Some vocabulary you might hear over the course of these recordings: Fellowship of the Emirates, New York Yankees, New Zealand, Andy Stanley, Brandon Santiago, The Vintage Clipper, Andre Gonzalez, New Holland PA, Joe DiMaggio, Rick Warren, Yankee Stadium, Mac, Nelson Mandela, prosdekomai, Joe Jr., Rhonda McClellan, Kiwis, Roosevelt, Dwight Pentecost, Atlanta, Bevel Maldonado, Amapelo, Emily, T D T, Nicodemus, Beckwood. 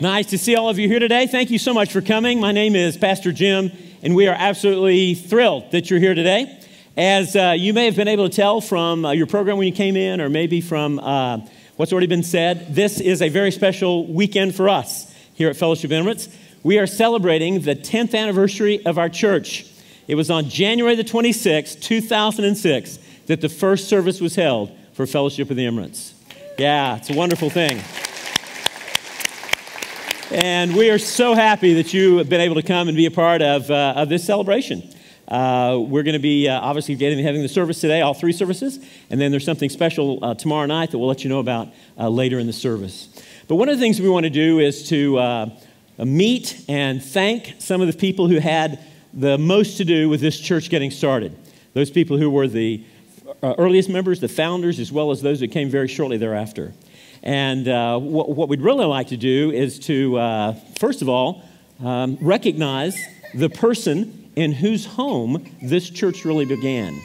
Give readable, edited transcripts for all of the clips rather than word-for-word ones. Nice to see all of you here today. Thank you so much for coming. My name is Pastor Jim, and we are absolutely thrilled that you're here today. As you may have been able to tell from your program when you came in, or maybe from what's already been said, this is a very special weekend for us here at Fellowship Emirates. We are celebrating the 10th anniversary of our church. It was on January the 26th, 2006, that the first service was held for Fellowship of the Emirates. Yeah, it's a wonderful thing. And we are so happy that you have been able to come and be a part of this celebration. We're going to be obviously having the service today, all three services, and then there's something special tomorrow night that we'll let you know about later in the service. But one of the things we want to do is to meet and thank some of the people who had the most to do with this church getting started. Those people who were the earliest members, the founders, as well as those that came very shortly thereafter. And what we'd really like to do is to, first of all, recognize the person in whose home this church really began.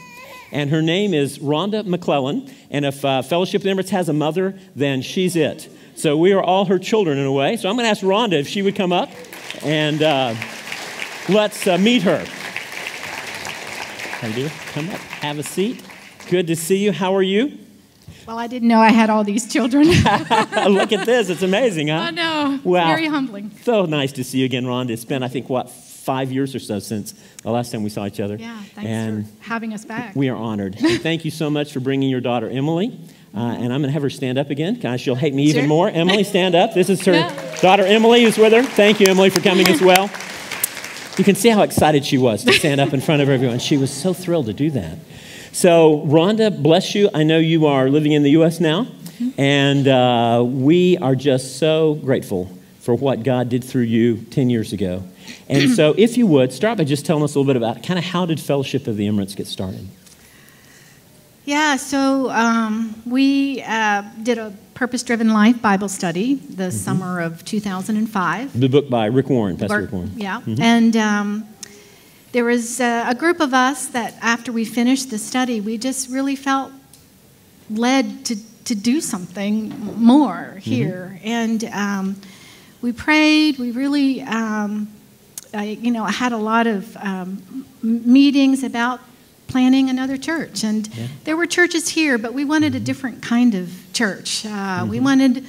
And her name is Rhonda McClellan. And if Fellowship of the Emirates has a mother, then she's it. So we are all her children in a way. So I'm going to ask Rhonda if she would come up, and let's meet her. How do you do? Come up, have a seat. Good to see you. How are you? Well, I didn't know I had all these children. Look at this. It's amazing, huh? Oh, no. Wow. Very humbling. So nice to see you again, Rhonda. It's been, I think, what, 5 years or so since the last time we saw each other. Yeah, thanks and for having us back. We are honored. Thank you so much for bringing your daughter, Emily. And I'm going to have her stand up again. God, she'll hate me even more. Emily, stand up. This is her daughter, Emily, who's with her. Thank you, Emily, for coming as well. You can see how excited she was to stand up in front of everyone. She was so thrilled to do that. So, Rhonda, bless you. I know you are living in the U.S. now, and we are just so grateful for what God did through you 10 years ago. And so, if you would, start by just telling us a little bit about kind of how did Fellowship of the Emirates get started? Yeah, so we did a Purpose-Driven Life Bible study the summer of 2005. The book by Rick Warren, Pastor Rick Warren. Yeah, and there was a group of us that after we finished the study, we just really felt led to do something more here. And we prayed. We really, I had a lot of meetings about planning another church. And there were churches here, but we wanted a different kind of church. We wanted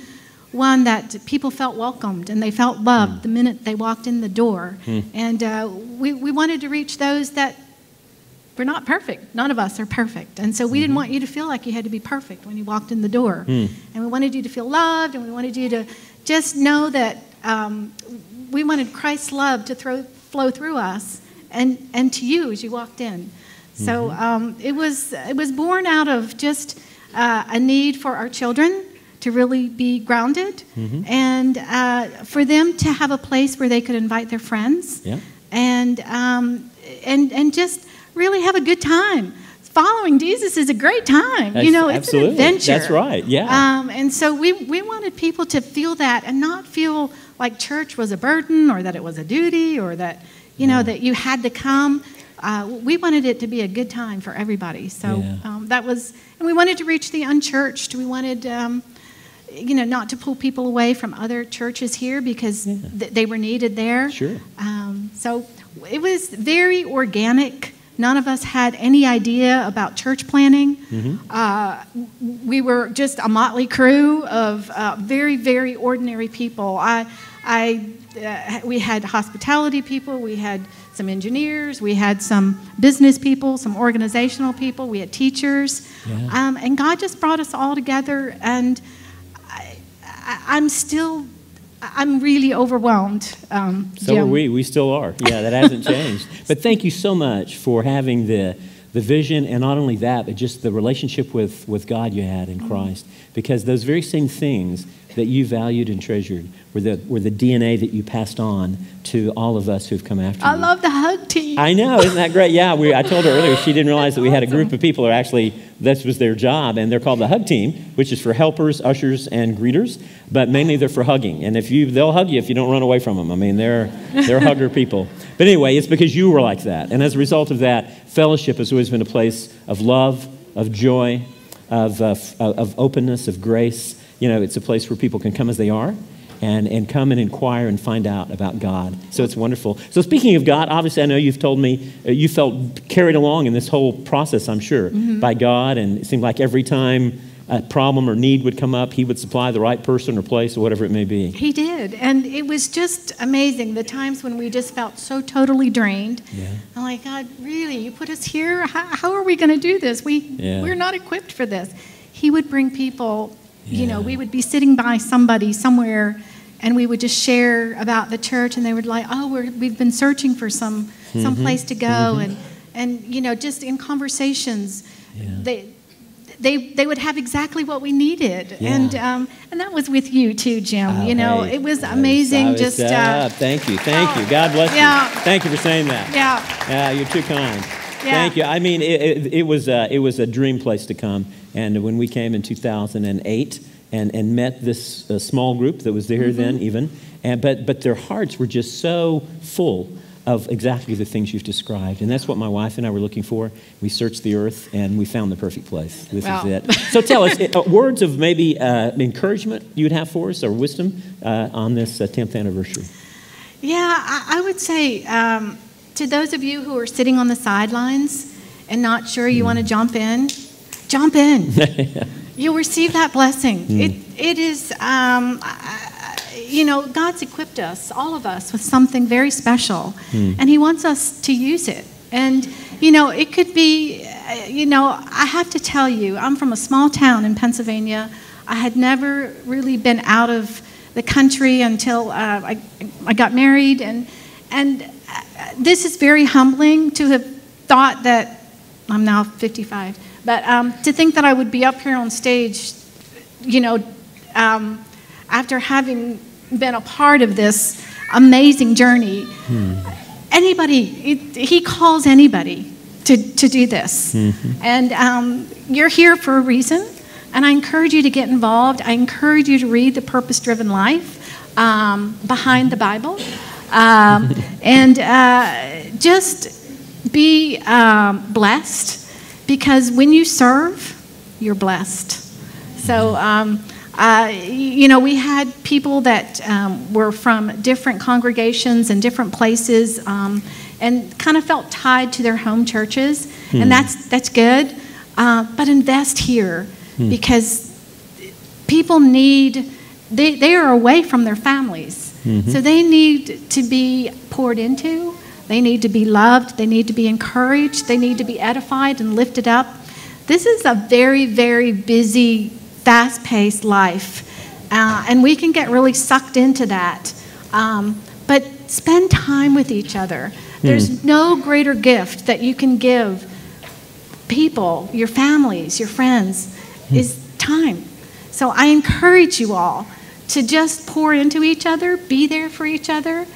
one that people felt welcomed and they felt loved the minute they walked in the door. And we wanted to reach those that were not perfect. None of us are perfect. And so we didn't want you to feel like you had to be perfect when you walked in the door. And we wanted you to feel loved, and we wanted you to just know that we wanted Christ's love to flow through us and to you as you walked in. So it was born out of just a need for our children to really be grounded, and for them to have a place where they could invite their friends, and just really have a good time. Following Jesus is a great time. That's, you know, it's an adventure. That's right. Yeah. And so we wanted people to feel that and not feel like church was a burden or that it was a duty or that you know that you had to come. We wanted it to be a good time for everybody. So that was, and we wanted to reach the unchurched. We wanted not to pull people away from other churches here because they were needed there. Sure. So it was very organic. None of us had any idea about church planning. We were just a motley crew of very, very ordinary people. We had hospitality people. We had some engineers. We had some business people, some organizational people. We had teachers. And God just brought us all together, and I'm really overwhelmed. So are we. We still are. Yeah, that hasn't changed. But thank you so much for having the vision, and not only that, but just the relationship with God you had in Christ, because those very same things that you valued and treasured were the DNA that you passed on to all of us who've come after you. I love the hug team. I know, isn't that great? Yeah, I told her earlier, she didn't realize that we had a group of people who actually, this was their job, and they're called the hug team, which is for helpers, ushers, and greeters, but mainly they're for hugging. And if they'll hug you if you don't run away from them. I mean, they're hugger people. But anyway, it's because you were like that. And as a result of that, fellowship has always been a place of love, of joy, of openness, of grace. You know, it's a place where people can come as they are and come and inquire and find out about God. So it's wonderful. So speaking of God, obviously I know you've told me you felt carried along in this whole process, I'm sure, by God, and it seemed like every time a problem or need would come up, he would supply the right person or place or whatever it may be. He did, and it was just amazing. The times when we just felt so totally drained. Yeah. I'm like, God, really? You put us here? How are we going to do this? We're not equipped for this. He would bring people, you know, we would be sitting by somebody somewhere, and we would just share about the church, and they would like, oh, we've been searching for some place to go, and you know, just in conversations, they would have exactly what we needed, and that was with you too, Jim. Oh, you know, it was amazing. Thank you. God bless you. Thank you for saying that. Yeah, you're too kind. Yeah. Thank you. I mean, it was a dream place to come, and when we came in 2008 and met this small group that was there then even, but their hearts were just so full of exactly the things you've described. And that's what my wife and I were looking for. We searched the earth, and we found the perfect place. This is it. So tell us, words of maybe encouragement you would have for us, or wisdom on this 10th anniversary. Yeah, I would say to those of you who are sitting on the sidelines and not sure you want to jump in. You'll receive that blessing. You know, God's equipped us, all of us, with something very special, and he wants us to use it. And, you know, it could be, you know, I have to tell you, I'm from a small town in Pennsylvania. I had never really been out of the country until I got married, and this is very humbling to have thought that, I'm now 55, but to think that I would be up here on stage, you know, after having been a part of this amazing journey, he calls anybody to do this. And you're here for a reason, and I encourage you to get involved. I encourage you to read The Purpose-Driven Life, Behind the Bible, and just be blessed, because when you serve, you're blessed. So you know, we had people that were from different congregations and different places, and kind of felt tied to their home churches, and that's good. But invest here, because people need, they are away from their families, so they need to be poured into, they need to be loved, they need to be encouraged, they need to be edified and lifted up. This is a very, very busy, fast-paced life, and we can get really sucked into that, but spend time with each other. There's no greater gift that you can give people, your families, your friends, is time. So I encourage you all to just pour into each other, be there for each other,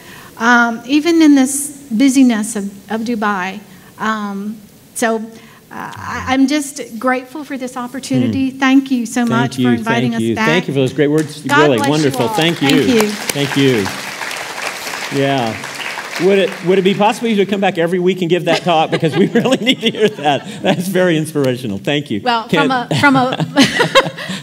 even in this busyness of Dubai. I'm just grateful for this opportunity. Thank you so much for inviting us back. Thank you for those great words. Really wonderful. Thank you. Thank you. Thank you. Yeah. Would it be possible you to come back every week and give that talk? Because we really need to hear that. That's very inspirational. Thank you. Well,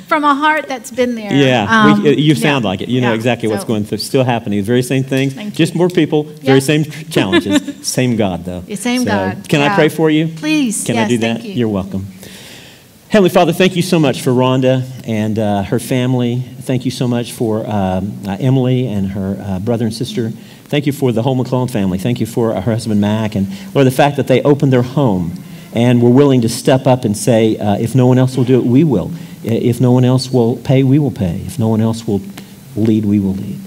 from a heart that's been there. Yeah, you sound like it. You know exactly what's going through. Still happening. The very same things. Just more people. Very same challenges. Same God, though. Same God. Can I pray for you? Please. Can I do that? Thank you. You're welcome. Heavenly Father, thank you so much for Rhonda and her family. Thank you so much for Emily and her brother and sister. Thank you for the whole McClellan family. Thank you for her husband, Mac, and Lord, the fact that they opened their home and were willing to step up and say, if no one else will do it, we will. If no one else will pay, we will pay. If no one else will lead, we will lead.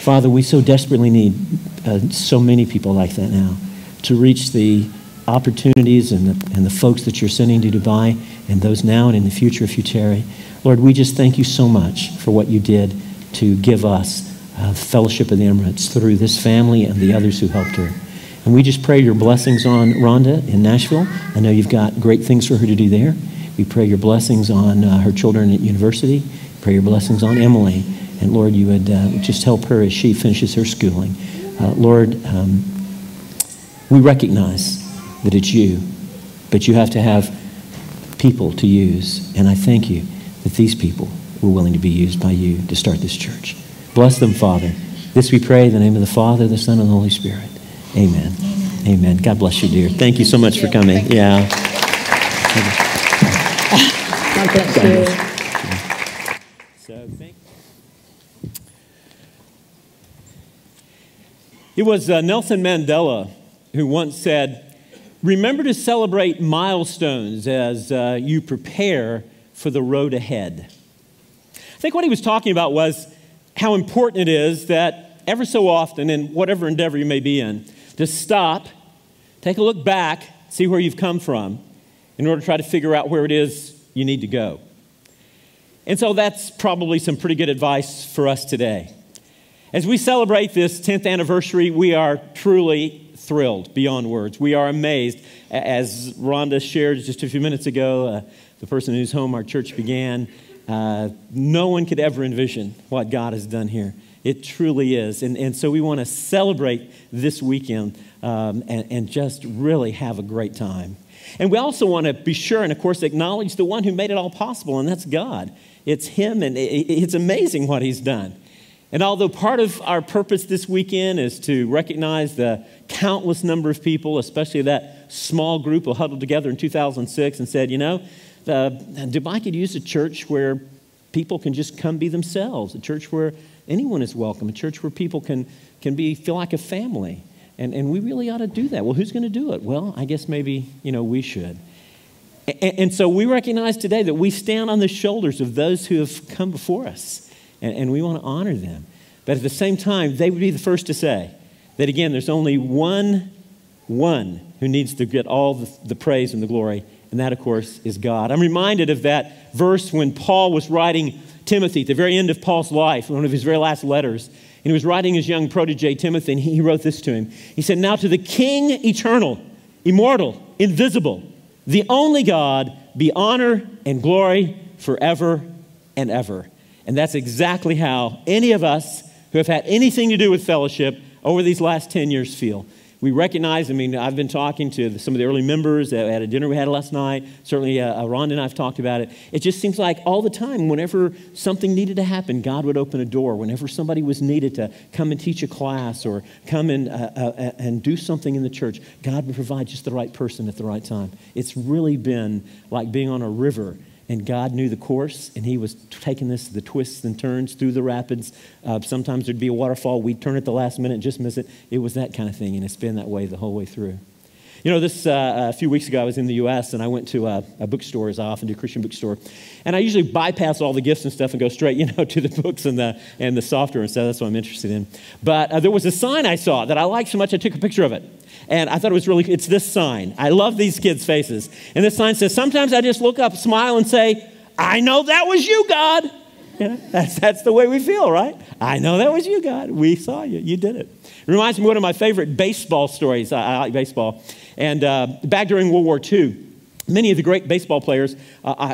Father, we so desperately need so many people like that now to reach the opportunities and the folks that you're sending to Dubai, and those now and in the future if you tarry. Lord, we just thank you so much for what you did to give us Fellowship of the Emirates through this family and the others who helped her. And we just pray your blessings on Rhonda in Nashville. I know you've got great things for her to do there. We pray your blessings on her children at university. Pray your blessings on Emily. And Lord, you would just help her as she finishes her schooling. Lord, we recognize that it's you, but you have to have people to use. And I thank you that these people were willing to be used by you to start this church. Bless them, Father. This we pray in the name of the Father, the Son, and the Holy Spirit. Amen. Amen. Amen. God bless you, dear. Thank you so much for coming. Yeah. God bless you. It was Nelson Mandela who once said, remember to celebrate milestones as you prepare for the road ahead. I think what he was talking about was how important it is that ever so often, in whatever endeavor you may be in, to stop, take a look back, see where you've come from, in order to try to figure out where it is you need to go. And so that's probably some pretty good advice for us today. As we celebrate this 10th anniversary, we are truly thrilled beyond words. We are amazed. As Rhonda shared just a few minutes ago, the person whose home our church began, no one could ever envision what God has done here. It truly is. And so we want to celebrate this weekend and just really have a great time. And we also want to be sure and, of course, acknowledge the one who made it all possible, and that's God. It's Him, and it's amazing what He's done. And although part of our purpose this weekend is to recognize the countless number of people, especially that small group who huddled together in 2006 and said, you know, Dubai could use a church where people can just come be themselves, a church where anyone is welcome, a church where people can feel like a family. And we really ought to do that. Well, who's going to do it? Well, I guess maybe, you know, we should. And so we recognize today that we stand on the shoulders of those who have come before us. And we want to honor them. But at the same time, they would be the first to say that, again, there's only one who needs to get all the praise and the glory, and that, of course, is God. I'm reminded of that verse when Paul was writing Timothy, at the very end of Paul's life, one of his very last letters, and he was writing his young protege, Timothy, and he wrote this to him. He said, now to the King eternal, immortal, invisible, the only God, be honor and glory forever and ever. And that's exactly how any of us who have had anything to do with fellowship over these last 10 years feel. We recognize, I mean, I've been talking to some of the early members at a dinner we had last night. Certainly, Rhonda and I have talked about it. It just seems like all the time, whenever something needed to happen, God would open a door. Whenever somebody was needed to come and teach a class or come and do something in the church, God would provide just the right person at the right time. It's really been like being on a river. And God knew the course, and He was taking this, the twists and turns through the rapids. Sometimes there'd be a waterfall. We'd turn at the last minute and just miss it. It was that kind of thing, and it's been that way the whole way through. You know, this a few weeks ago, I was in the U.S., and I went to a bookstore, as I often do, a Christian bookstore. And I usually bypass all the gifts and stuff and go straight, you know, to the books and the software and stuff. That's what I'm interested in. But there was a sign I saw that I liked so much, I took a picture of it. And I thought it was really, it's this sign. I love these kids' faces. And this sign says, sometimes I just look up, smile, and say, I know that was you, God. You know, that's the way we feel, right? I know that was you, God. We saw you. You did it. It reminds me of one of my favorite baseball stories. I like baseball. And back during World War II, many of the great baseball players,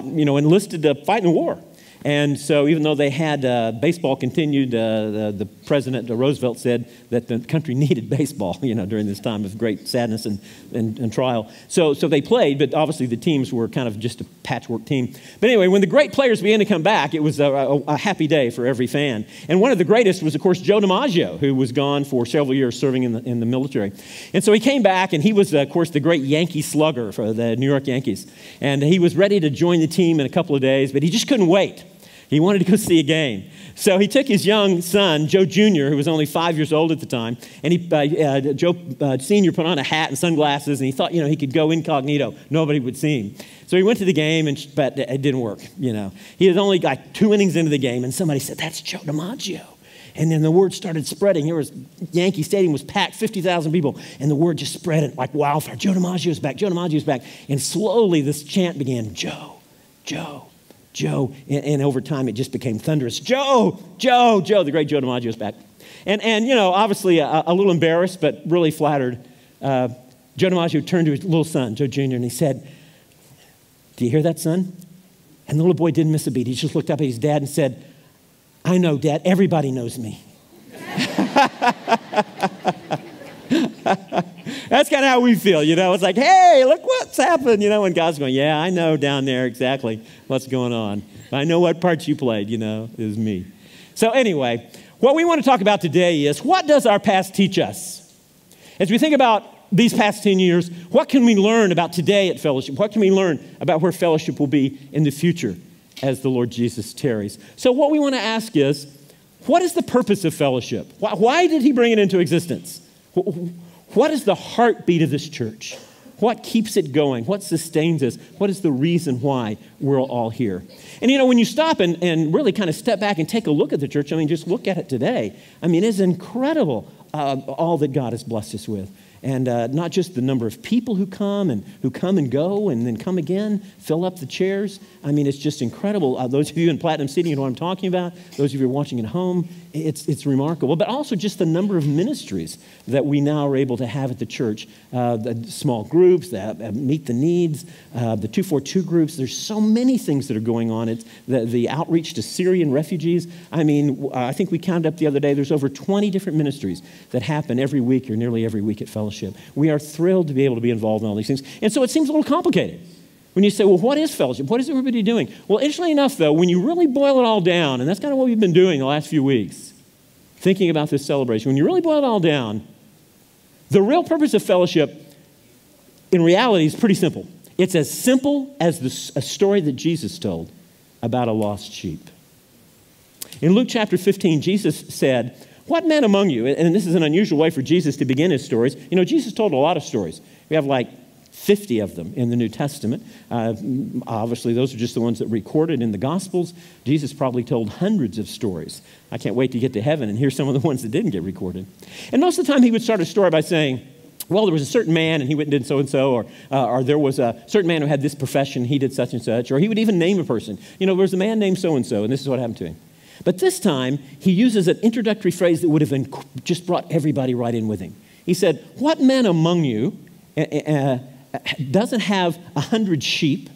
you know, enlisted to fight in the war. And so even though they had baseball continued, the President Roosevelt said that the country needed baseball, you know, during this time of great sadness and trial. So they played, but obviously the teams were kind of just a patchwork team. But anyway, when the great players began to come back, it was a happy day for every fan. And one of the greatest was, of course, Joe DiMaggio, who was gone for several years serving in the military. And so he came back, and he was, of course, the great Yankee slugger for the New York Yankees. And he was ready to join the team in a couple of days, but he just couldn't wait. He wanted to go see a game. So he took his young son, Joe Jr., who was only 5 years old at the time, and he, Joe Sr. put on a hat and sunglasses, and he thought, you know, he could go incognito. Nobody would see him. So he went to the game, but it didn't work, you know. He was only like 2 innings into the game, and somebody said, that's Joe DiMaggio. And then the word started spreading. There was Yankee Stadium was packed, 50,000 people, and the word just spread like wildfire. Joe DiMaggio's back, Joe DiMaggio's back. And slowly this chant began, Joe, Joe, Joe, and over time it just became thunderous. Joe, Joe, Joe, the great Joe DiMaggio's back. And you know, obviously a little embarrassed, but really flattered, Joe DiMaggio turned to his little son, Joe Jr., and he said, do you hear that, son? And the little boy didn't miss a beat. He just looked up at his dad and said, I know, Dad, everybody knows me. That's kind of how we feel, you know. It's like, hey, look what's happened, you know, and God's going, yeah, I know down there exactly what's going on. I know what part you played, you know, is me. So anyway, What we want to talk about today is, what does our past teach us? As we think about these past 10 years, what can we learn about today at Fellowship? What can we learn about where Fellowship will be in the future as the Lord Jesus tarries? So what we want to ask is, what is the purpose of Fellowship? Why did he bring it into existence? What is the heartbeat of this church? What keeps it going? What sustains us? What is the reason why we're all here? And, you know, when you stop and really kind of step back and take a look at the church, I mean, just look at it today. I mean, it's incredible all that God has blessed us with. And not just the number of people who come and go and then come again, fill up the chairs. I mean, it's just incredible. Those of you in Platinum City, you know what I'm talking about. Those of you who are watching at home, it's remarkable. But also just the number of ministries that we now are able to have at the church. The small groups that meet the needs, the 242 groups. There's so many things that are going on. It's the outreach to Syrian refugees. I mean, I think we counted up the other day, there's over 20 different ministries that happen every week or nearly every week at Fellowship. We are thrilled to be able to be involved in all these things. And so it seems a little complicated when you say, well, what is Fellowship? What is everybody doing? Well, interestingly enough, though, when you really boil it all down, and that's kind of what we've been doing the last few weeks, thinking about this celebration, when you really boil it all down, the real purpose of Fellowship in reality is pretty simple. It's as simple as a story that Jesus told about a lost sheep. In Luke chapter 15, Jesus said, "What man among you," and this is an unusual way for Jesus to begin his stories. You know, Jesus told a lot of stories. We have like 50 of them in the New Testament. Obviously, those are just the ones that are recorded in the Gospels. Jesus probably told hundreds of stories. I can't wait to get to heaven and hear some of the ones that didn't get recorded. And most of the time, he would start a story by saying, well, there was a certain man, and he went and did so-and-so, or there was a certain man who had this profession, he did such and such, or he would even name a person. You know, there was a man named so-and-so, and this is what happened to him. But this time, he uses an introductory phrase that would have just brought everybody right in with him. He said, what man among you doesn't have 100 sheep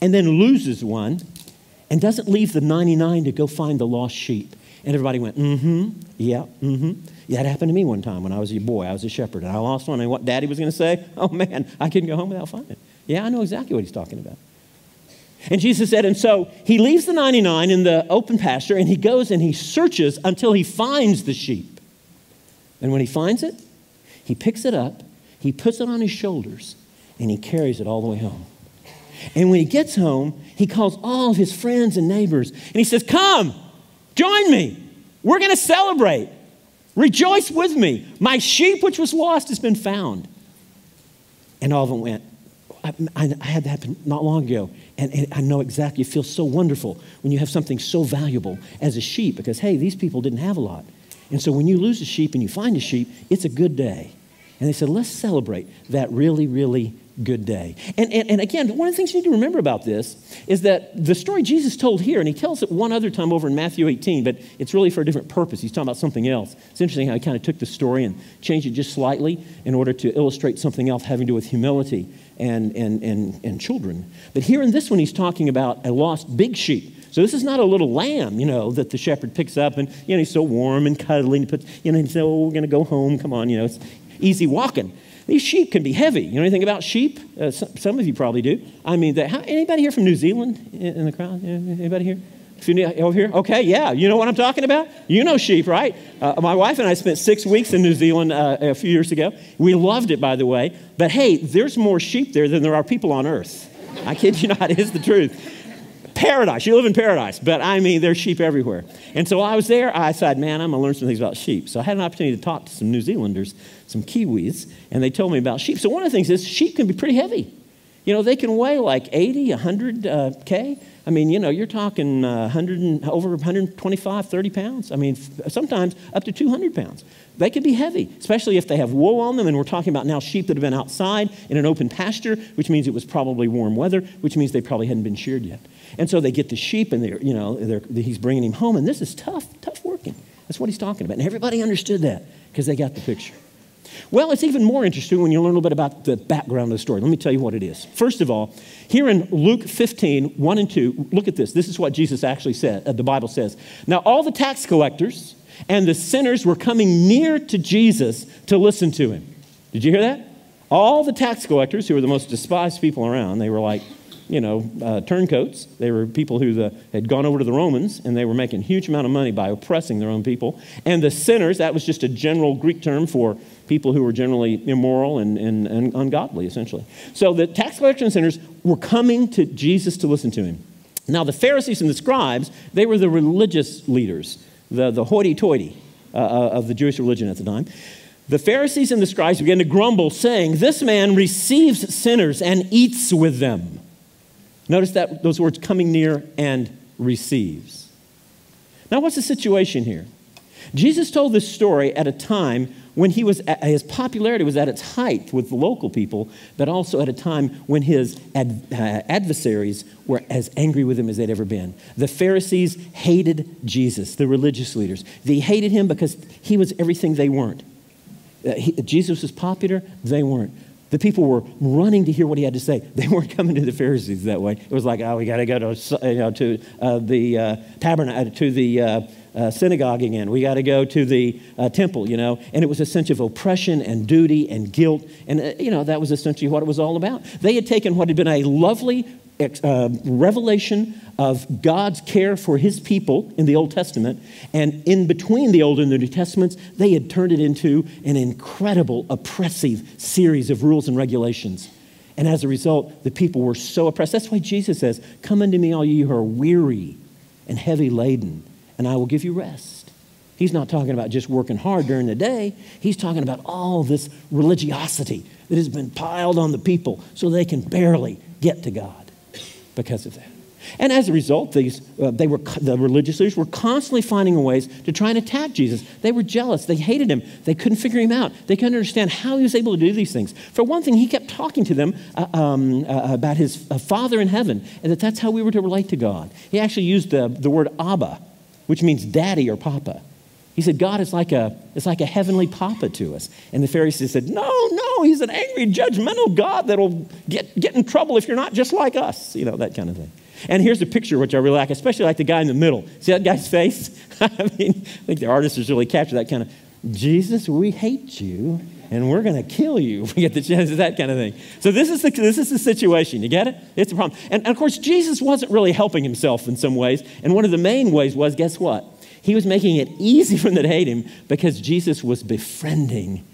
and then loses one and doesn't leave the 99 to go find the lost sheep? And everybody went, mm-hmm, yeah, mm-hmm. Yeah, that happened to me one time when I was a boy. I was a shepherd, and I lost one. And what Daddy was going to say, oh, man, I couldn't go home without finding it. Yeah, I know exactly what he's talking about. And Jesus said, and so he leaves the 99 in the open pasture, and he goes and he searches until he finds the sheep. And when he finds it, he picks it up, he puts it on his shoulders, and he carries it all the way home. And when he gets home, he calls all of his friends and neighbors, and he says, come, join me. We're going to celebrate. Rejoice with me. My sheep which was lost has been found. And all of them went, I had that happen not long ago, and I know exactly. It feels so wonderful when you have something so valuable as a sheep, because, hey, these people didn't have a lot. And so when you lose a sheep and you find a sheep, it's a good day. And they said, let's celebrate that really, really good day. And again, one of the things you need to remember about this is that the story Jesus told here, and he tells it one other time over in Matthew 18, but it's really for a different purpose. He's talking about something else. It's interesting how he kind of took the story and changed it just slightly in order to illustrate something else having to do with humility and children. But here in this one, he's talking about a lost big sheep. So this is not a little lamb, you know, that the shepherd picks up and, you know, he's so warm and cuddly. And he puts, you know, he says, oh, we're going to go home. Come on, you know, it's easy walking. These sheep can be heavy. You know anything about sheep? Some of you probably do. I mean, anybody here from New Zealand in the crowd? Anybody here? Over here? Okay, yeah. You know what I'm talking about? You know sheep, right? My wife and I spent 6 weeks in New Zealand a few years ago. We loved it, by the way. But, hey, there's more sheep there than there are people on earth. I kid you not. It is the truth. Paradise. You live in paradise. But, I mean, there's sheep everywhere. And so while I was there, I said, man, I'm going to learn some things about sheep. So I had an opportunity to talk to some New Zealanders, some Kiwis, and they told me about sheep. So one of the things is sheep can be pretty heavy. You know, they can weigh like 80, 100K. I mean, you know, you're talking over 125, 30 pounds. I mean, sometimes up to 200 pounds. They can be heavy, especially if they have wool on them. And we're talking about now sheep that have been outside in an open pasture, which means it was probably warm weather, which means they probably hadn't been sheared yet. And so they get the sheep and, you know, he's bringing him home. And this is tough working. That's what he's talking about. And everybody understood that because they got the picture. Well, it's even more interesting when you learn a little bit about the background of the story. Let me tell you what it is. First of all, here in Luke 15, 1 and 2, look at this. This is what Jesus actually said, the Bible says. Now, all the tax collectors and the sinners were coming near to Jesus to listen to him. Did you hear that? All the tax collectors, who were the most despised people around, they were like, you know, turncoats. They were people who had gone over to the Romans, and they were making a huge amount of money by oppressing their own people. And the sinners, that was just a general Greek term for people who were generally immoral and ungodly, essentially. So the tax collection sinners were coming to Jesus to listen to him. Now, the Pharisees and the scribes, they were the religious leaders, the hoity-toity of the Jewish religion at the time. The Pharisees and the scribes began to grumble, saying, "This man receives sinners and eats with them." Notice that those words, coming near and receives. Now, what's the situation here? Jesus told this story at a time when he was his popularity was at its height with the local people, but also at a time when his adversaries were as angry with him as they'd ever been. The Pharisees hated Jesus, the religious leaders. They hated him because he was everything they weren't. Jesus was popular, they weren't. The people were running to hear what he had to say. They weren't coming to the Pharisees that way. It was like, oh, we got to go to, the tabernacle, to the synagogue again. We got to go to the temple, you know. And it was a sense of oppression and duty and guilt. And, you know, that was essentially what it was all about. They had taken what had been a lovely revelation of God's care for his people in the Old Testament, and in between the Old and the New Testaments, they had turned it into an incredible, oppressive series of rules and regulations. And as a result, the people were so oppressed. That's why Jesus says, "Come unto me, all ye who are weary and heavy laden, and I will give you rest." He's not talking about just working hard during the day. He's talking about all this religiosity that has been piled on the people so they can barely get to God. Because of that. And as a result, the religious leaders were constantly finding ways to try and attack Jesus. They were jealous. They hated him. They couldn't figure him out. They couldn't understand how he was able to do these things. For one thing, he kept talking to them about his Father in heaven, and that's how we were to relate to God. He actually used the word Abba, which means daddy or papa. He said, God is like a heavenly papa to us. And the Pharisees said, no, he's an angry, judgmental God that'll get in trouble if you're not just like us. You know, that kind of thing. And here's a picture which I really like, especially like the guy in the middle. See that guy's face? I mean, I think the artist has really captured that kind of, Jesus, we hate you, and we're going to kill you if we get the chance, that kind of thing. So this is the situation. You get it? It's a problem. And, of course, Jesus wasn't really helping himself in some ways. And one of the main ways was, guess what? He was making it easy for them that hate him because Jesus was befriending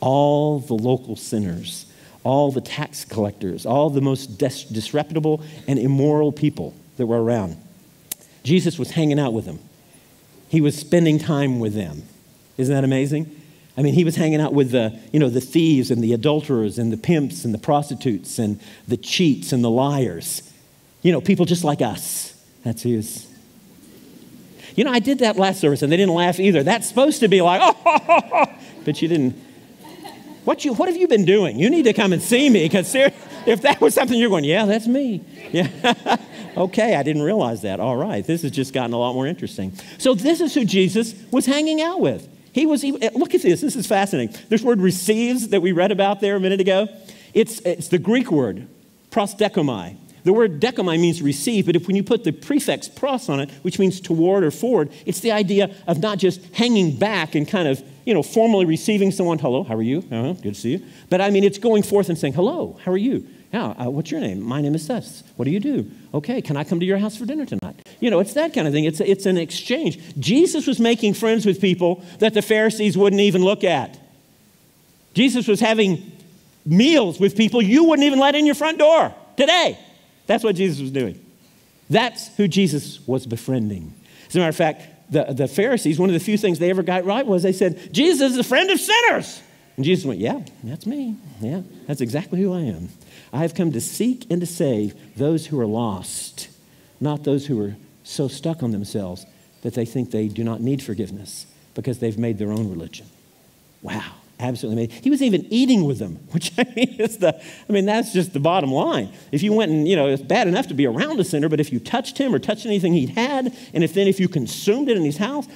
all the local sinners, all the tax collectors, all the most disreputable and immoral people that were around. Jesus was hanging out with them. He was spending time with them. Isn't that amazing? I mean, he was hanging out with the thieves and the adulterers and the pimps and the prostitutes and the cheats and the liars. You know, people just like us. That's his. You know, I did that last service, and they didn't laugh either. That's supposed to be like, oh, ho, ho, ho. But you didn't. What have you been doing? You need to come and see me, because if that was something you're going, yeah, that's me. Yeah, okay, I didn't realize that. All right, this has just gotten a lot more interesting. So this is who Jesus was hanging out with. Look at this. This is fascinating. This word receives that we read about there a minute ago, it's the Greek word, prosdekomai. The word dekomai means receive, but when you put the prefix pros on it, which means toward or forward, it's the idea of not just hanging back and kind of, you know, formally receiving someone, hello, how are you? Good to see you. But I mean, it's going forth and saying, hello, how are you? Yeah, what's your name? My name is Seth. What do you do? Okay, can I come to your house for dinner tonight? You know, it's that kind of thing. It's an exchange. Jesus was making friends with people that the Pharisees wouldn't even look at. Jesus was having meals with people you wouldn't even let in your front door today. That's what Jesus was doing. That's who Jesus was befriending. As a matter of fact, the Pharisees, one of the few things they ever got right was they said, Jesus is a friend of sinners. And Jesus went, yeah, that's me. Yeah, that's exactly who I am. I have come to seek and to save those who are lost, not those who are so stuck on themselves that they think they do not need forgiveness because they've made their own religion. Wow. Absolutely amazing. He was even eating with them, which I mean is that's just the bottom line. If you went and, you know, it's bad enough to be around a sinner, but if you touched him or touched anything he'd had, and if you consumed it in his house,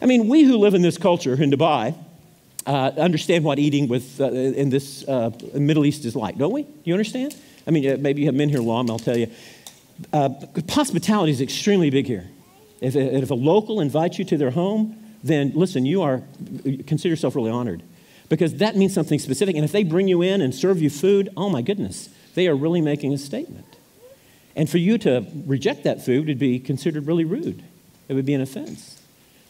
I mean, we who live in this culture in Dubai understand what eating with in this Middle East is like, don't we? Do you understand? I mean, maybe you haven't been here long. I'll tell you, hospitality is extremely big here. If a local invites you to their home, then listen, consider yourself really honored. Because that means something specific. And if they bring you in and serve you food, oh my goodness, they are really making a statement. And for you to reject that food would be considered really rude. It would be an offense.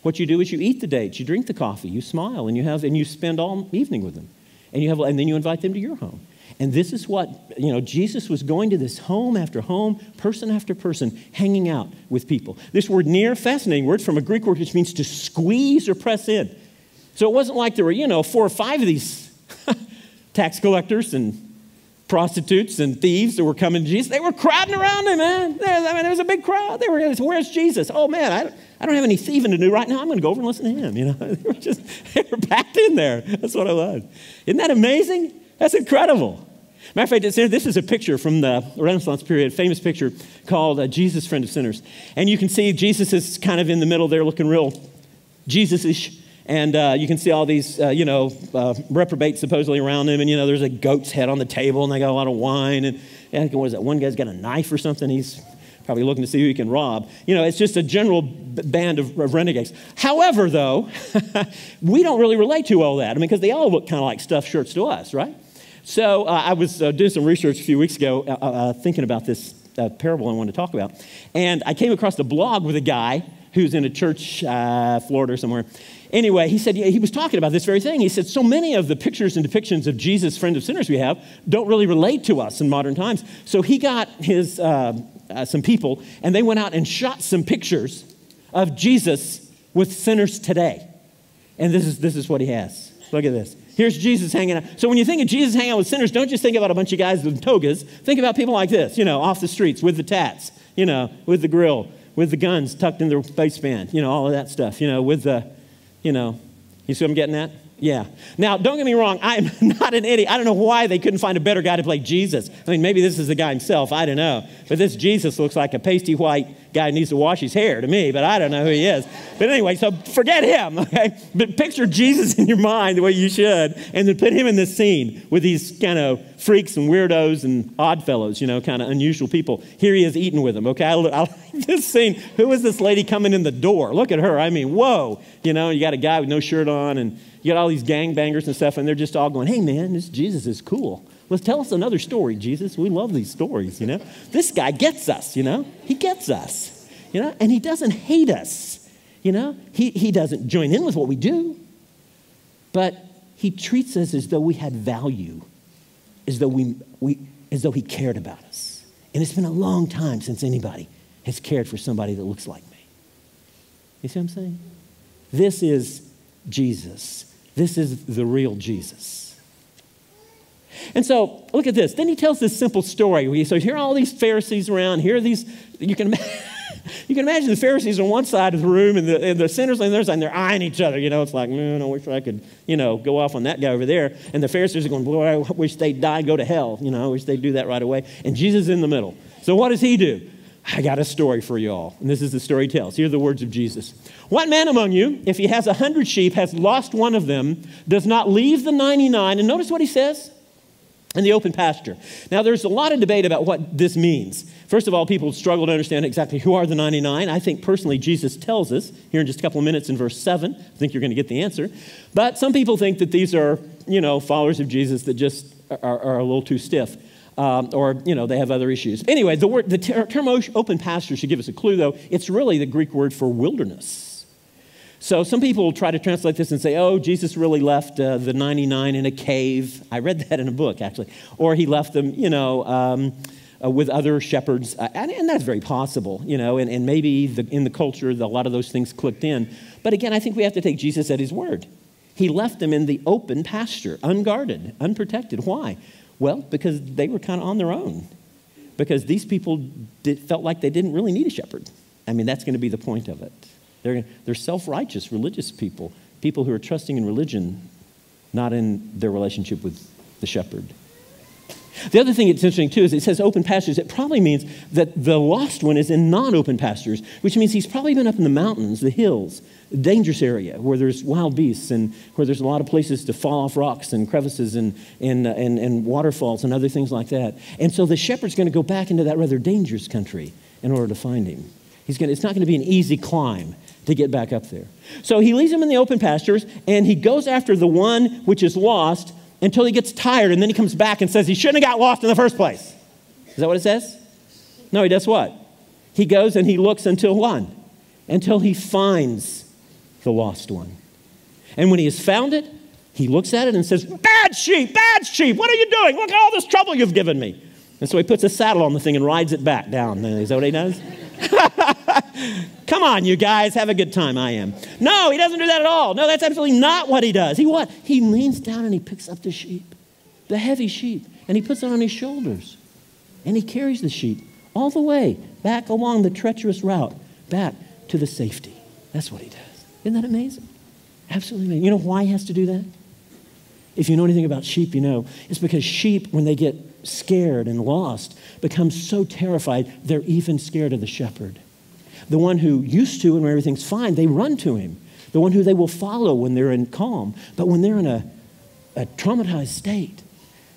What you do is you eat the dates, you drink the coffee, you smile, and you spend all evening with them. And then you invite them to your home. And this is what, Jesus was going to this home after home, person after person, hanging out with people. This word near, fascinating word from a Greek word which means to squeeze or press in. So it wasn't like there were, 4 or 5 of these tax collectors and prostitutes and thieves that were coming to Jesus. They were crowding around him, man. There was a big crowd. They were, where's Jesus? Oh, man, I don't have any thieving to do right now. I'm going to go over and listen to him, They were packed in there. That's what I love. Isn't that amazing? That's incredible. Matter of fact, this is a picture from the Renaissance period, a famous picture called Jesus, Friend of Sinners. And you can see Jesus is kind of in the middle there looking real Jesus-ish. And you can see all these, reprobates supposedly around him. And, there's a goat's head on the table and they got a lot of wine. And what is that? One guy's got a knife or something. He's probably looking to see who he can rob. It's just a general band of renegades. However, though, we don't really relate to all that. Because they all look kind of like stuffed shirts to us, right? So I was doing some research a few weeks ago thinking about this parable I wanted to talk about. And I came across a blog with a guy who's in a church, Florida or somewhere. Anyway, he said, he was talking about this very thing. He said, so many of the pictures and depictions of Jesus, Friend of Sinners we have, don't really relate to us in modern times. So he got his some people, and they went out and shot some pictures of Jesus with sinners today. And this is what he has. Look at this. Here's Jesus hanging out. So when you think of Jesus hanging out with sinners, don't just think about a bunch of guys with togas. Think about people like this, off the streets, with the tats, with the grill, with the guns tucked in their waistband, all of that stuff, with the... you see what I'm getting at? Yeah. Now, don't get me wrong. I'm not an idiot. I don't know why they couldn't find a better guy to play Jesus. Maybe this is the guy himself. I don't know. But this Jesus looks like a pasty white guy who needs to wash his hair to me, but I don't know who he is. But anyway, so forget him, okay? But picture Jesus in your mind the way you should, and then put him in this scene with these kind of freaks and weirdos and odd fellows, kind of unusual people. Here he is eating with them, okay? I like this scene. Who is this lady coming in the door? Look at her. Whoa. You got a guy with no shirt on, and you got all these gangbangers and stuff, and they're just all going, hey, man, this Jesus is cool. Let's tell us another story, Jesus. We love these stories, This guy gets us, He gets us, And he doesn't hate us, He doesn't join in with what we do, but he treats us as though we had value, as though he cared about us. And it's been a long time since anybody has cared for somebody that looks like me. You see what I'm saying? This is Jesus. This is the real Jesus. And so, look at this. Then he tells this simple story. So here are all these Pharisees around. Here are these, you can imagine the Pharisees on one side of the room and the sinners on the other side, and they're eyeing each other. It's like, man, I wish I could, go off on that guy over there. And the Pharisees are going, boy, I wish they'd die and go to hell. I wish they'd do that right away. And Jesus is in the middle. So what does he do? I got a story for you all. And this is the story he tells. Here are the words of Jesus. What man among you, if he has 100 sheep, has lost one of them, does not leave the 99? And notice what he says. In the open pasture. Now, there's a lot of debate about what this means. First of all, people struggle to understand exactly who are the 99. I think personally Jesus tells us here in just a couple of minutes in verse 7. I think you're going to get the answer. But some people think that these are, followers of Jesus that just are a little too stiff. They have other issues. Anyway, the term open pasture should give us a clue, though. It's really the Greek word for wilderness. So some people try to translate this and say, oh, Jesus really left the 99 in a cave. I read that in a book, actually. Or he left them, with other shepherds. And that's very possible, and maybe in the culture, a lot of those things clicked in. But again, I think we have to take Jesus at his word. He left them in the open pasture, unguarded, unprotected. Why? Well, because they were kind of on their own, because these people felt like they didn't really need a shepherd. That's going to be the point of it. They're self-righteous, religious people, people who are trusting in religion, not in their relationship with the shepherd. The other thing that's interesting, too, is it says open pastures. It probably means that the lost one is in non-open pastures, which means he's probably been up in the mountains, the hills, a dangerous area where there's wild beasts and where there's a lot of places to fall off rocks and crevices and waterfalls and other things like that. And so the shepherd's going to go back into that rather dangerous country in order to find him. It's not going to be an easy climb to get back up there. So he leaves him in the open pastures, and he goes after the one which is lost until he gets tired, and then he comes back and says he shouldn't have got lost in the first place. Is that what it says? No, he does what? He goes and he looks until what? Until he finds the lost one. And when he has found it, he looks at it and says, bad sheep, what are you doing? Look at all this trouble you've given me. And so he puts a saddle on the thing and rides it back down. Is that what he does? Come on, you guys, have a good time, I am. No, he doesn't do that at all. No, that's absolutely not what he does. He what? He leans down and he picks up the sheep, the heavy sheep, and he puts it on his shoulders. And he carries the sheep all the way back along the treacherous route, back to the safety. That's what he does. Isn't that amazing? Absolutely amazing. You know why he has to do that? If you know anything about sheep, you know. It's because sheep, when they get scared and lost, become so terrified, they're even scared of the shepherd. The one who used to, and when everything's fine, they run to him. The one who they will follow when they're in calm. But when they're in a traumatized state,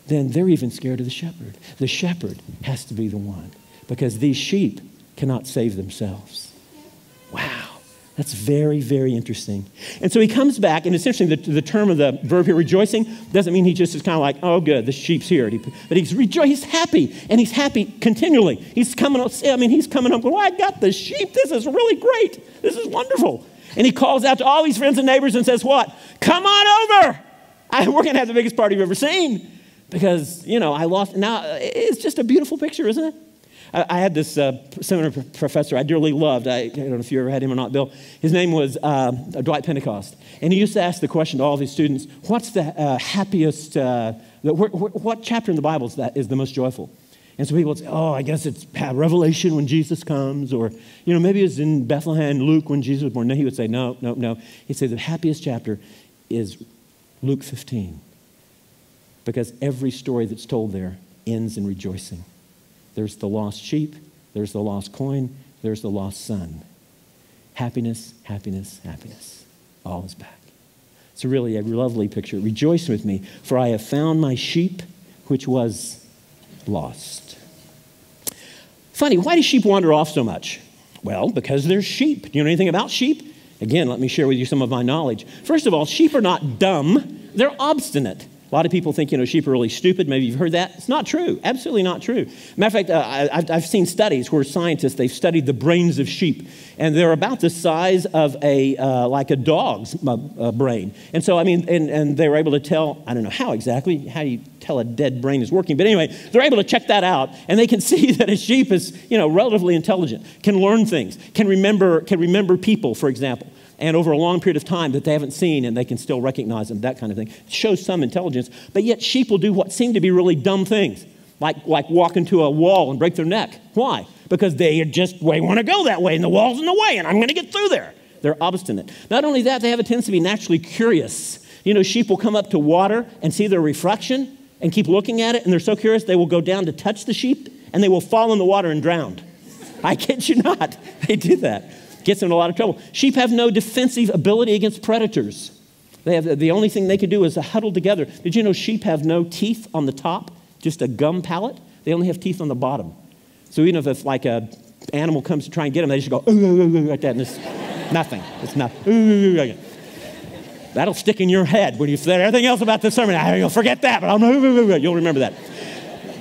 then they're even scared of the shepherd. The shepherd has to be the one, because these sheep cannot save themselves. Wow. That's very, very interesting. And so he comes back, and it's interesting, the term of the verb here, rejoicing, doesn't mean he just is kind of like, oh, good, the sheep's here. But he's happy, and he's happy continually. He's coming up, going, well, I got the sheep. This is really great. This is wonderful. And he calls out to all his friends and neighbors and says what? Come on over. We're going to have the biggest party you've ever seen because, you know, I lost. Now, it's just a beautiful picture, isn't it? I had this seminary professor I dearly loved. I don't know if you ever had him or not, Bill. His name was Dwight Pentecost. And he used to ask the question to all of his students, what's the happiest, what chapter in the Bible is the most joyful? And so people would say, oh, I guess it's Revelation when Jesus comes, or, you know, maybe it's in Bethlehem, Luke when Jesus was born. No, he would say, no. He'd say the happiest chapter is Luke 15, because every story that's told there ends in rejoicing. There's the lost sheep, there's the lost coin, there's the lost son. Happiness, happiness, happiness. All is back. It's really a lovely picture. Rejoice with me, for I have found my sheep, which was lost. Funny, why do sheep wander off so much? Well, because they're sheep. Do you know anything about sheep? Again, let me share with you some of my knowledge. First of all, sheep are not dumb. They're obstinate. A lot of people think, you know, sheep are really stupid. Maybe you've heard that. It's not true. Absolutely not true. Matter of fact, I've seen studies where scientists, they've studied the brains of sheep, and they're about the size of like a dog's brain. And so, I mean, and they were able to tell, I don't know how exactly, how do you tell a dead brain is working? But anyway, they're able to check that out, and they can see that a sheep is, you know, relatively intelligent, can learn things, can remember people, for example. And over a long period of time that they haven't seen, and they can still recognize them, that kind of thing. It shows some intelligence, but yet sheep will do what seem to be really dumb things, like walk into a wall and break their neck. Why? Because they want to go that way, and the wall's in the way, and I'm going to get through there. They're obstinate. Not only that, they have a tendency to be naturally curious. You know, sheep will come up to water and see their reflection and keep looking at it, and they're so curious they will go down to touch the sheep, and they will fall in the water and drown. I kid you not. They do that. Gets them in a lot of trouble. Sheep have no defensive ability against predators. They have the only thing they can do is huddle together. Did you know sheep have no teeth on the top, just a gum palate? They only have teeth on the bottom. So even if it's like a animal comes to try and get them, they just go ooh, like that, and it's nothing. It's nothing. Ooh. That'll stick in your head when you say everything else about this sermon. You'll forget that, but you'll remember that.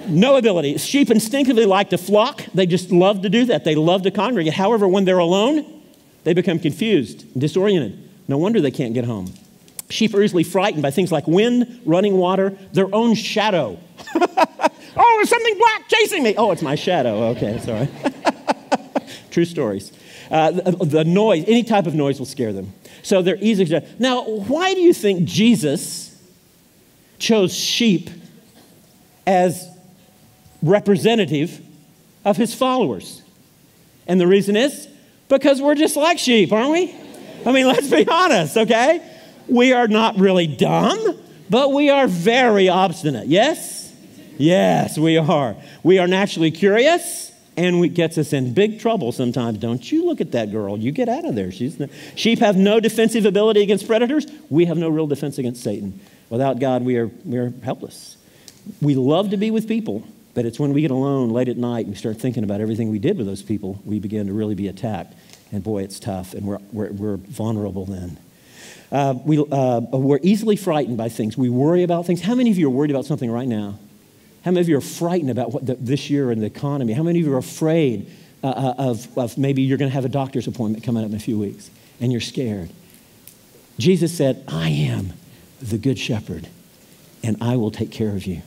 No ability. Sheep instinctively like to flock. They just love to do that. They love to congregate. However, when they're alone, they become confused, disoriented. No wonder they can't get home. Sheep are easily frightened by things like wind, running water, their own shadow. Oh, there's something black chasing me. Oh, it's my shadow. Okay, sorry. True stories. The noise, any type of noise will scare them. So they're easily. Now, why do you think Jesus chose sheep as representative of his followers? And the reason is because we're just like sheep, aren't we? I mean, let's be honest, okay? We are not really dumb, but we are very obstinate, yes? Yes, we are. We are naturally curious, and it gets us in big trouble sometimes. Don't you look at that girl. You get out of there. Sheep have no defensive ability against predators. We have no real defense against Satan. Without God, we are helpless. We love to be with people, but it's when we get alone late at night and we start thinking about everything we did with those people, we begin to really be attacked. And boy, it's tough, and we're vulnerable then. We're easily frightened by things. We worry about things. How many of you are worried about something right now? How many of you are frightened about what this year and the economy? How many of you are afraid of maybe you're going to have a doctor's appointment coming up in a few weeks and you're scared? Jesus said, I am the good shepherd and I will take care of you.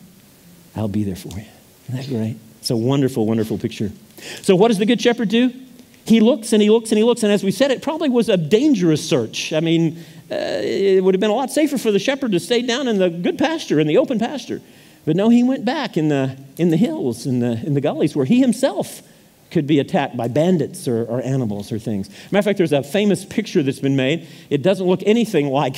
I'll be there for you. Isn't that great? It's a wonderful, wonderful picture. So what does the good shepherd do? He looks and he looks and he looks. And as we said, it probably was a dangerous search. I mean, it would have been a lot safer for the shepherd to stay down in the good pasture, in the open pasture. But no, he went back in the hills, in the gullies where he himself could be attacked by bandits or animals or things. Matter of fact, there's a famous picture that's been made. It doesn't look anything like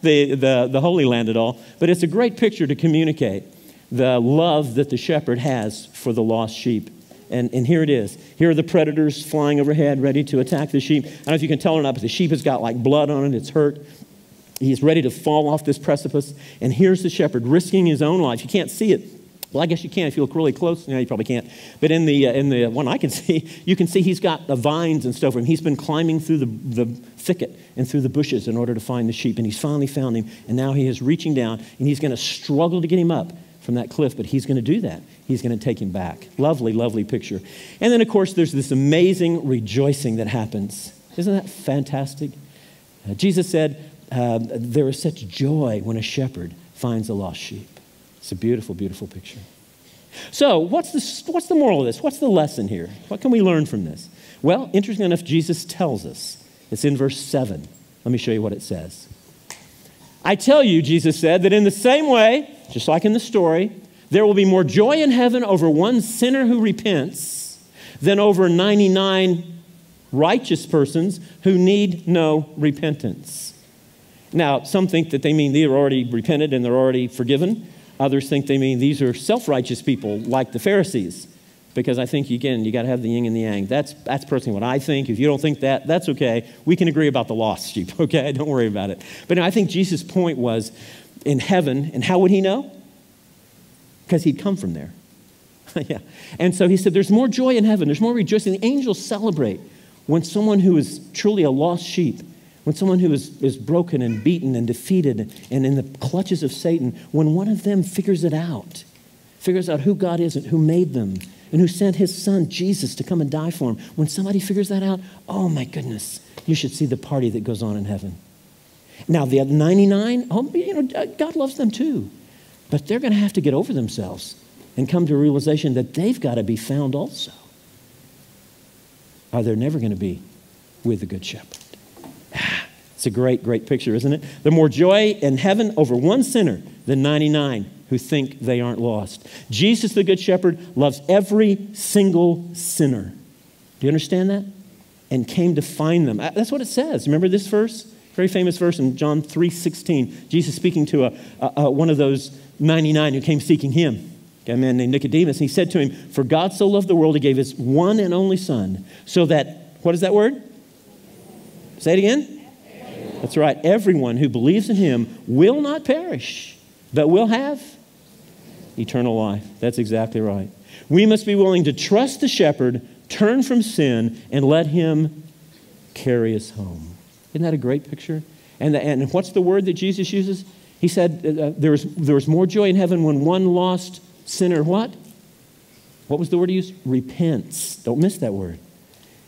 the Holy Land at all, but it's a great picture to communicate the love that the shepherd has for the lost sheep. And here it is. Here are the predators flying overhead, ready to attack the sheep. I don't know if you can tell or not, but the sheep has got like blood on it. It's hurt. He's ready to fall off this precipice. And here's the shepherd risking his own life. You can't see it. Well, I guess you can if you look really close. No, you probably can't. But in the one I can see, you can see he's got the vines and stuff for him. He's been climbing through the thicket and through the bushes in order to find the sheep. And he's finally found him. And now he is reaching down, and he's going to struggle to get him up from that cliff. But he's going to do that. He's going to take him back. Lovely, lovely picture. And then, of course, there's this amazing rejoicing that happens. Isn't that fantastic? Jesus said, there is such joy when a shepherd finds a lost sheep. It's a beautiful, beautiful picture. So what's the moral of this? What's the lesson here? What can we learn from this? Well, interesting enough, Jesus tells us. It's in verse 7. Let me show you what it says. I tell you, Jesus said, that in the same way, just like in the story, there will be more joy in heaven over one sinner who repents than over 99 righteous persons who need no repentance. Now, some think that they mean they're already repented and they're already forgiven. Others think they mean these are self-righteous people like the Pharisees. Because I think, again, you got to have the yin and the yang. That's personally what I think. If you don't think that, that's okay. We can agree about the lost sheep, okay? Don't worry about it. But I think Jesus' point was in heaven, and how would he know? Because he'd come from there. Yeah. And so he said there's more joy in heaven. There's more rejoicing. The angels celebrate when someone who is truly a lost sheep, when someone who is broken and beaten and defeated and in the clutches of Satan, when one of them figures out who God is and who made them and who sent his son, Jesus, to come and die for them, when somebody figures that out, oh my goodness, you should see the party that goes on in heaven. Now the other 99, God loves them too, but they're going to have to get over themselves and come to a realization that they've got to be found also. Or they're never going to be with the Good Shepherd. It's a great, great picture, isn't it? The more joy in heaven over one sinner than 99 who think they aren't lost. Jesus, the Good Shepherd, loves every single sinner. Do you understand that? And came to find them. That's what it says. Remember this verse? Very famous verse in John 3:16. Jesus speaking to one of those 99 who came seeking him. A man named Nicodemus. And he said to him, for God so loved the world, he gave his one and only son. So that, what is that word? Say it again. That's right. Everyone who believes in him will not perish, but will have eternal life. That's exactly right. We must be willing to trust the shepherd, turn from sin, and let him carry us home. Isn't that a great picture? And what's the word that Jesus uses? He said there was more joy in heaven when one lost sinner, what? What was the word he used? Repents. Don't miss that word.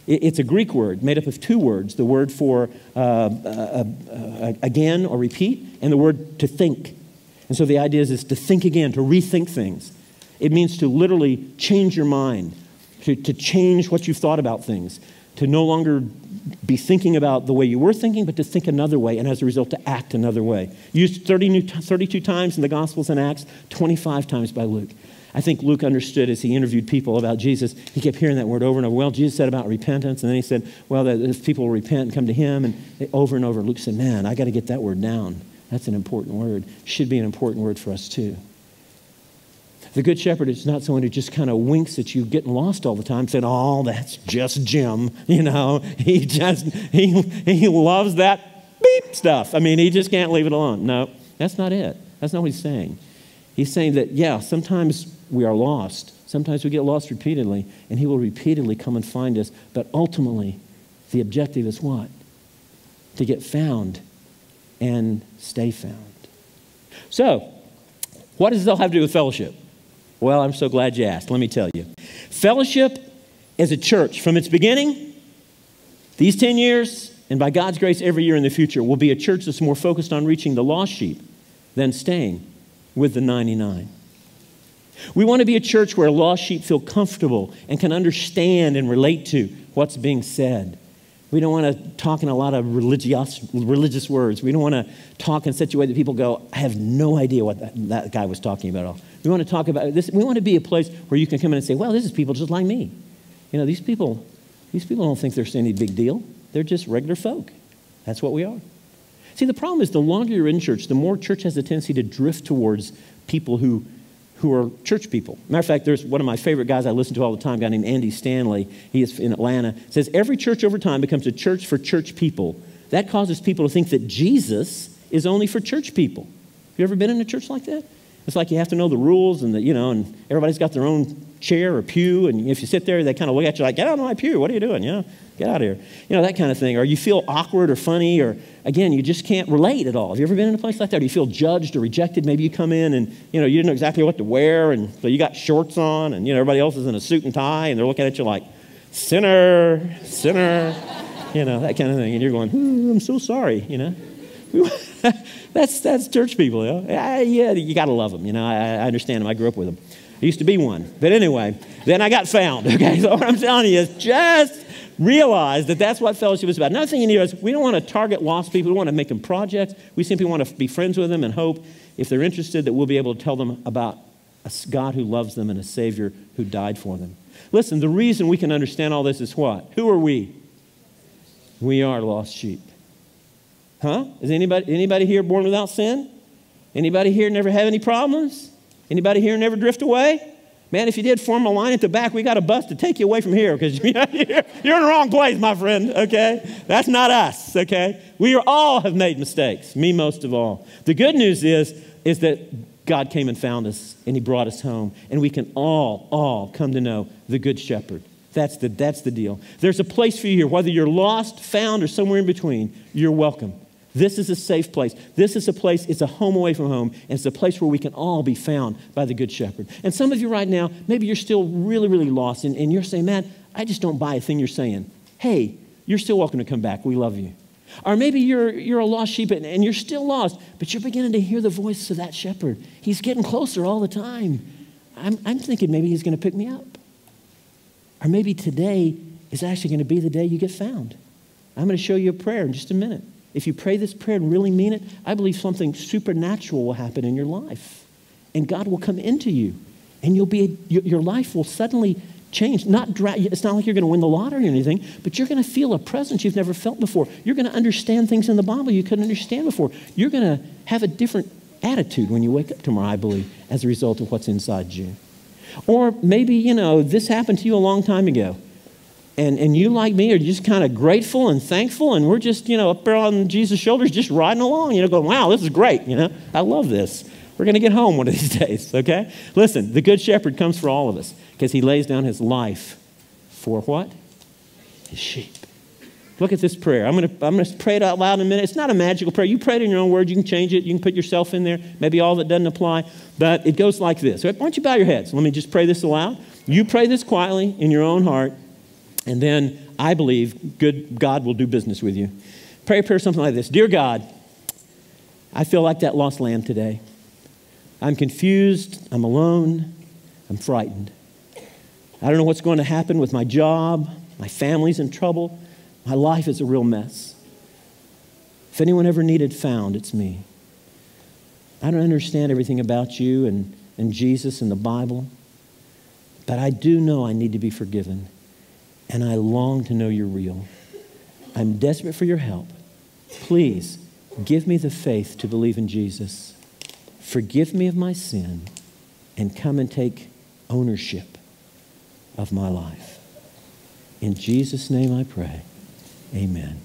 It's a Greek word made up of two words, the word for again or repeat, and the word to think. And so the idea is to think again, to rethink things. It means to literally change your mind, to change what you've thought about things, to no longer be thinking about the way you were thinking, but to think another way, and as a result, to act another way. Used 32 times in the Gospels and Acts, 25 times by Luke. I think Luke understood as he interviewed people about Jesus, he kept hearing that word over and over. Well, Jesus said about repentance, and then he said, well, if people will repent and come to him, and over, Luke said, man, I got to get that word down. That's an important word. Should be an important word for us too. The Good Shepherd is not someone who just kind of winks at you getting lost all the time, saying, oh, that's just Jim, you know. He loves that beep stuff. I mean, he just can't leave it alone. No, that's not it. That's not what he's saying. He's saying that, yeah, sometimes we are lost. Sometimes we get lost repeatedly, and he will repeatedly come and find us. But ultimately, the objective is what? To get found and stay found. So, what does this all have to do with fellowship? Well, I'm so glad you asked. Let me tell you. Fellowship as a church, from its beginning, these 10 years, and by God's grace every year in the future, will be a church that's more focused on reaching the lost sheep than staying with the 99. We want to be a church where lost sheep feel comfortable and can understand and relate to what's being said. We don't want to talk in a lot of religious words. We don't want to talk in such a way that people go, I have no idea what that guy was talking about at all. We want to talk about this. We want to be a place where you can come in and say, well, this is people just like me. You know, these people don't think there's any big deal. They're just regular folk. That's what we are. See, the problem is the longer you're in church, the more church has a tendency to drift towards people who are church people. Matter of fact, there's one of my favorite guys I listen to all the time, a guy named Andy Stanley. He is in Atlanta. Says, every church over time becomes a church for church people. That causes people to think that Jesus is only for church people. Have you ever been in a church like that? It's like you have to know the rules and, and everybody's got their own chair or pew, and if you sit there, they kind of look at you like, get out of my pew, what are you doing? Get out of here. That kind of thing. Or you feel awkward or funny, or again, you just can't relate at all. Have you ever been in a place like that? Or you feel judged or rejected? Maybe you come in and, you didn't know exactly what to wear, and so you got shorts on, and, everybody else is in a suit and tie, and they're looking at you like, sinner, sinner, that kind of thing. And you're going, I'm so sorry, That's church people, Yeah, you got to love them, I understand them. I grew up with them. I used to be one. But anyway, then I got found, okay? So what I'm telling you is just realize that that's what fellowship is about. Another thing you need is we don't want to target lost people. We want to make them projects. We simply want to be friends with them and hope, if they're interested, that we'll be able to tell them about a God who loves them and a Savior who died for them. Listen, the reason we can understand all this is what? Who are we? We are lost sheep. Huh? Is anybody here born without sin? Anybody here never have any problems? Anybody here never drift away? Man, if you did, form a line at the back. We got a bus to take you away from here because you're in the wrong place, my friend, okay? That's not us, okay? We all have made mistakes, me most of all. The good news is that God came and found us, and he brought us home, and we can all come to know the Good Shepherd. That's the deal. There's a place for you here. Whether you're lost, found, or somewhere in between, you're welcome. This is a safe place. This is a place, it's a home away from home, and it's a place where we can all be found by the Good Shepherd. And some of you right now, maybe you're still really, really lost, and you're saying, man, I just don't buy a thing you're saying. Hey, you're still welcome to come back. We love you. Or maybe you're a lost sheep, and you're still lost, but you're beginning to hear the voice of that shepherd. He's getting closer all the time. I'm thinking maybe he's going to pick me up. Or maybe today is actually going to be the day you get found. I'm going to show you a prayer in just a minute. If you pray this prayer and really mean it, I believe something supernatural will happen in your life. And God will come into you. And your life will suddenly change. It's not like you're going to win the lottery or anything, but you're going to feel a presence you've never felt before. You're going to understand things in the Bible you couldn't understand before. You're going to have a different attitude when you wake up tomorrow, I believe, as a result of what's inside you. Or maybe, this happened to you a long time ago. And you, like me, are just kind of grateful and thankful, and we're just, up there on Jesus' shoulders, just riding along, going, wow, this is great, I love this. We're going to get home one of these days, okay? Listen, the Good Shepherd comes for all of us because he lays down his life for what? His sheep. Look at this prayer. I'm going to pray it out loud in a minute. It's not a magical prayer. You pray it in your own words. You can change it. You can put yourself in there. Maybe all that doesn't apply. But it goes like this. Why don't you bow your heads? Let me just pray this aloud. You pray this quietly in your own heart. And then I believe good God will do business with you. Pray a prayer something like this. Dear God, I feel like that lost lamb today. I'm confused. I'm alone. I'm frightened. I don't know what's going to happen with my job. My family's in trouble. My life is a real mess. If anyone ever needed found, it's me. I don't understand everything about you and Jesus and the Bible, but I do know I need to be forgiven, and I long to know you're real. I'm desperate for your help. Please give me the faith to believe in Jesus. Forgive me of my sin, and come and take ownership of my life. In Jesus' name I pray. Amen.